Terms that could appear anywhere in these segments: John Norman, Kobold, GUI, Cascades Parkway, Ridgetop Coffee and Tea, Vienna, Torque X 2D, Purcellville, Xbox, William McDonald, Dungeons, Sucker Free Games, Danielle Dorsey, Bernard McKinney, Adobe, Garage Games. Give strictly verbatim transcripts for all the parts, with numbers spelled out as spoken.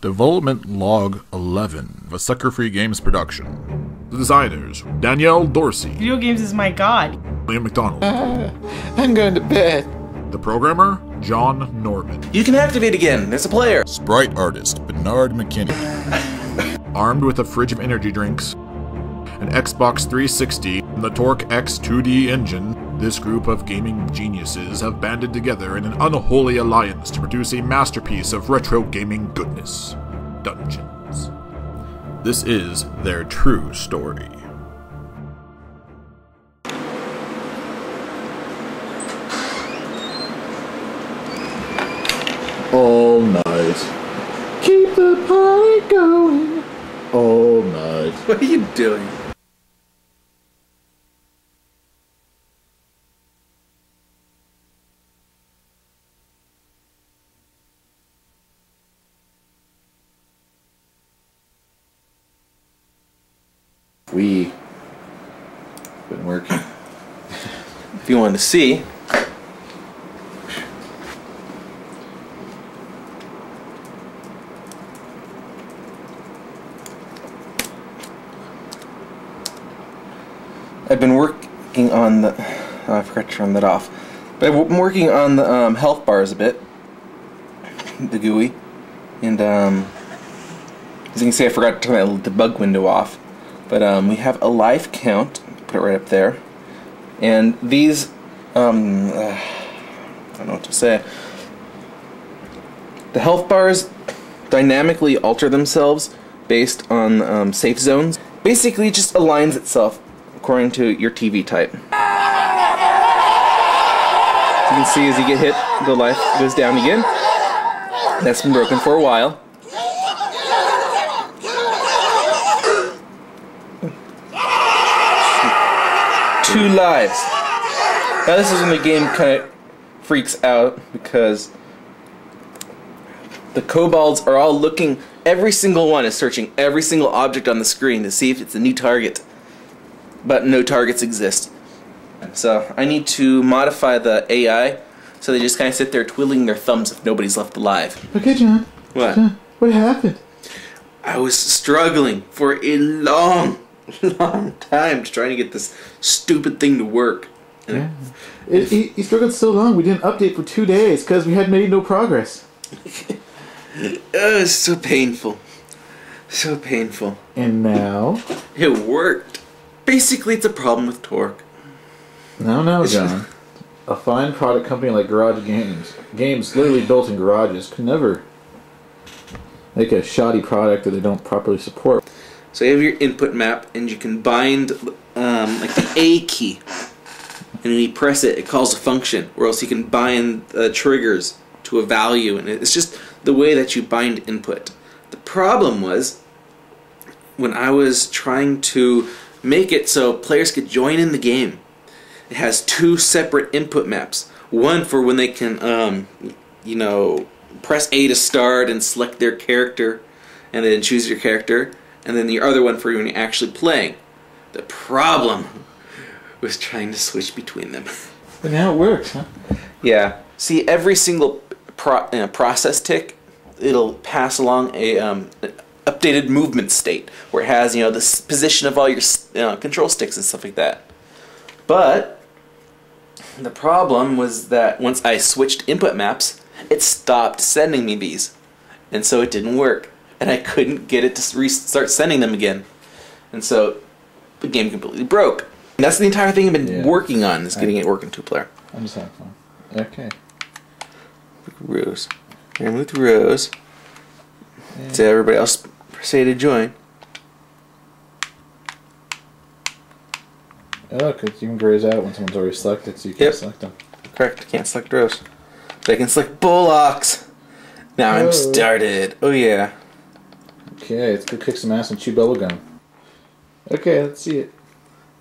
Development Log eleven, a Sucker Free Games production. The designers, Danielle Dorsey. Video games is my god. William McDonald. Uh, I'm going to bed. The programmer, John Norman. You can activate again, there's a player. Sprite artist, Bernard McKinney. Armed with a fridge of energy drinks, an Xbox three sixty, and the Torque X two D engine, this group of gaming geniuses have banded together in an unholy alliance to produce a masterpiece of retro gaming goodness, Dungeons. This is their true story. All night. Keep the party going. All night. What are you doing? We been working. If you want to see, I've been working on the. Oh, I forgot to turn that off. But I've been working on the um, health bars a bit, the G U I, and um, as you can see, I forgot to turn that debug window off. But um, we have a life count, put it right up there, and these, um, uh, I don't know what to say, the health bars dynamically alter themselves based on um, safe zones. Basically it just aligns itself according to your T V type. You can see as you get hit, the life goes down again. That's been broken for a while. Two lives. Now this is when the game kind of freaks out because the kobolds are all looking, every single one is searching every single object on the screen to see if it's a new target, but no targets exist. So I need to modify the A I so they just kind of sit there twiddling their thumbs if nobody's left alive. Okay, John. What? John, what happened? I was struggling for a long long time trying to get this stupid thing to work. Yeah. It, he, he struggled so long we didn't update for two days because we had made no progress. Oh, it's so painful. So painful. And now? It worked. Basically, it's a problem with Torque. No, no, it's John. A fine product company like Garage Games, games literally built in garages, could never make a shoddy product that they don't properly support. So you have your input map, and you can bind um, like the A key, and when you press it, it calls a function, or else you can bind uh, triggers to a value, and it's just the way that you bind input. The problem was when I was trying to make it so players could join in the game, it has two separate input maps, one for when they can um, you know, press A to start and select their character, and then choose your character, and then the other one for when you're actually playing. The problem was trying to switch between them. But now it works, huh? Yeah. See, every single pro uh, process tick, it'll pass along a um, updated movement state where it has, you know, the position of all your uh, control sticks and stuff like that. But the problem was that once I switched input maps, it stopped sending me these, and so it didn't work. And I couldn't get it to restart sending them again, and so the game completely broke. And that's the entire thing I've been yeah. working on, is getting I, it working two-player. I'm just having fun. Okay. Rose. We're gonna move to Rose. Yeah. So everybody else say to join. Oh, because you can graze out when someone's already selected, so you can't yep. select them. Correct. Can't select Rose. But I can select Bullocks. Now oh. I'm started. Oh yeah. Okay, let's go kick some ass and chew bubblegum. Okay, let's see it.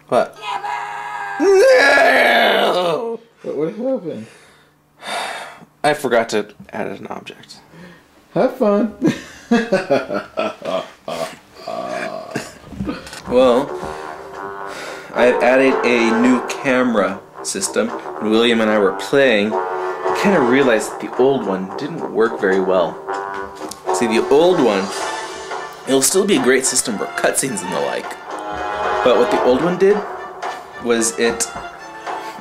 What? No! What, what happened? I forgot to add an object. Have fun. Well, I had added a new camera system. When William and I were playing, I kind of realized that the old one didn't work very well. See, the old one, it'll still be a great system for cutscenes and the like, but what the old one did was it,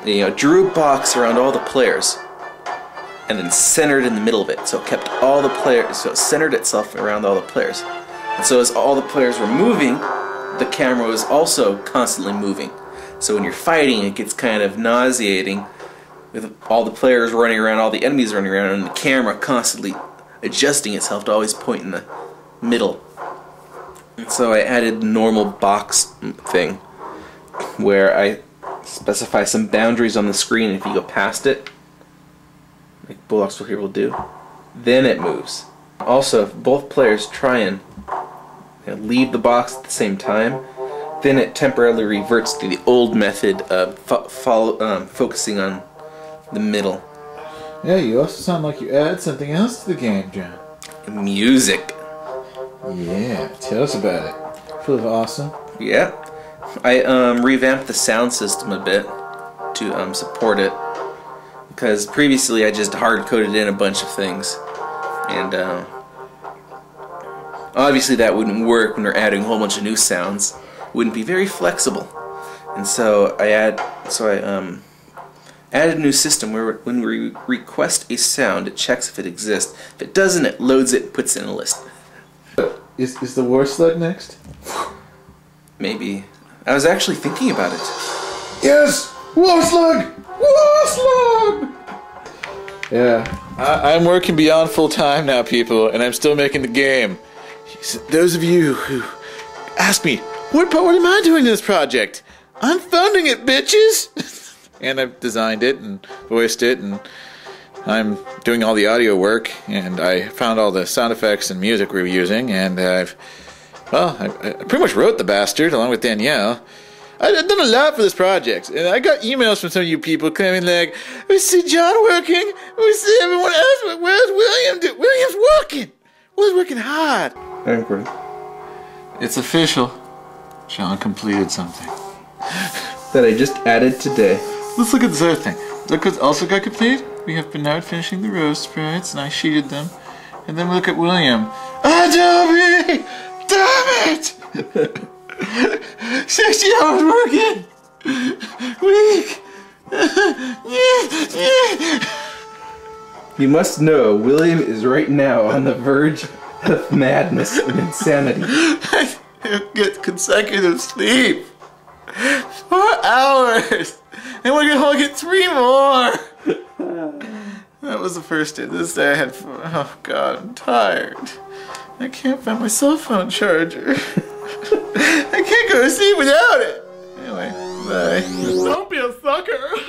you know, drew a box around all the players and then centered in the middle of it, so it kept all the players, so it centered itself around all the players. And so as all the players were moving, the camera was also constantly moving. So when you're fighting, it gets kind of nauseating with all the players running around, all the enemies running around, and the camera constantly adjusting itself to always point in the middle. And so I added normal box thing, where I specify some boundaries on the screen, and if you go past it, like Bullocks here will do, then it moves. Also, if both players try and you know, leave the box at the same time, then it temporarily reverts to the old method of fo follow, um, focusing on the middle. Yeah, you also sound like you added something else to the game, John. Music. Yeah, tell us about it. Feels awesome. Yeah. I um, revamped the sound system a bit to um, support it, because previously I just hard-coded in a bunch of things, and um, obviously that wouldn't work when we're adding a whole bunch of new sounds. Wouldn't be very flexible, and so I add, so I um, added a new system where when we request a sound, it checks if it exists. If it doesn't, it loads it and puts it in a list. Is is the war sled next? Maybe. I was actually thinking about it. Yes! War slug! War slug! Yeah. I, I'm working beyond full time now, people, and I'm still making the game. Those of you who ask me, what, what am I doing in this project? I'm funding it, bitches! And I've designed it and voiced it, and I'm doing all the audio work, and I found all the sound effects and music we were using, and I've... Well, I, I pretty much wrote the bastard along with Danielle. I, I've done a lot for this project, and I got emails from some of you people claiming, like, we see John working, we see everyone else, but where's William? Do? William's working! Will's working hard! Thank you. It's official. John completed something that I just added today. Let's look at this other thing. Look what also got complete. We have Bernard finishing the roast sprites, and I sheeted them. And then we look at William. Adobe! Damn it! sixty hours working! Week! You must know, William is right now on the verge of madness and insanity. I can't get consecutive sleep. Four hours! And we're gonna get three more! That was the first day. This day I had four. Oh god, I'm tired. I can't find my cell phone charger. I can't go to sleep without it. Anyway, bye. Don't be a sucker.